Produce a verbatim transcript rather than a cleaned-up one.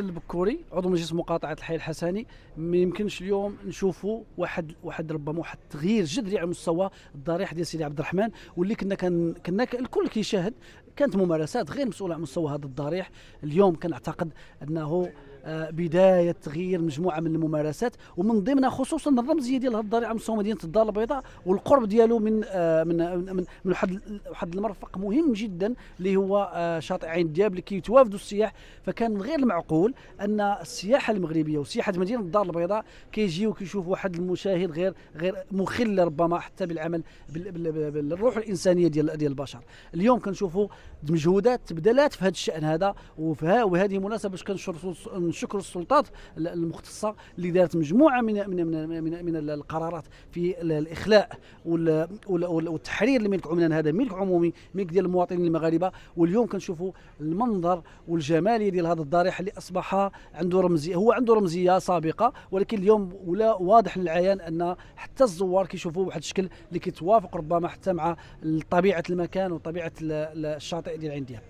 لحسن لبكوري عضو مجلس مقاطعه الحي الحسني. ما يمكنش اليوم نشوفوا واحد واحد ربما واحد التغيير جذري على مستوى الضريح ديال سيدي عبد الرحمن، واللي كنا كان كنا الكل كيشاهد كانت ممارسات غير مسؤوله على مستوى هذا الضريح. اليوم كنعتقد انه بدايه تغيير مجموعه من الممارسات، ومن ضمنها خصوصا الرمزيه ديال هذا الضريح على مستوى مدينه الدار البيضاء والقرب ديالو من من من واحد واحد المرفق مهم جدا اللي هو شاطئ عين الدياب اللي كيتوافدوا السياح. فكان من غير المعقول ان السياحه المغربيه وسياحه مدينه الدار البيضاء كيجيو كيشوفوا واحد المشاهد غير غير مخل ربما حتى بالعمل بالروح الانسانيه ديال ديال البشر. اليوم كنشوفوا مجهودات تبدلات في هذا الشان هذا، وهذه المناسبه باش كنشكر السلطات المختصه اللي دارت مجموعه من من من, من القرارات في الاخلاء والتحرير لملك عمنان. هذا ملك عمومي، ملك ديال المواطنين المغاربه، واليوم كنشوفوا المنظر والجماليه ديال هذا الضريح اللي اصبح عنده رمزيه. هو عنده رمزيه سابقه، ولكن اليوم ولا واضح للعيان ان حتى الزوار كيشوفوا واحد الشكل اللي كيتوافق ربما حتى مع طبيعه المكان وطبيعه الشاطئ ديال عين دياب.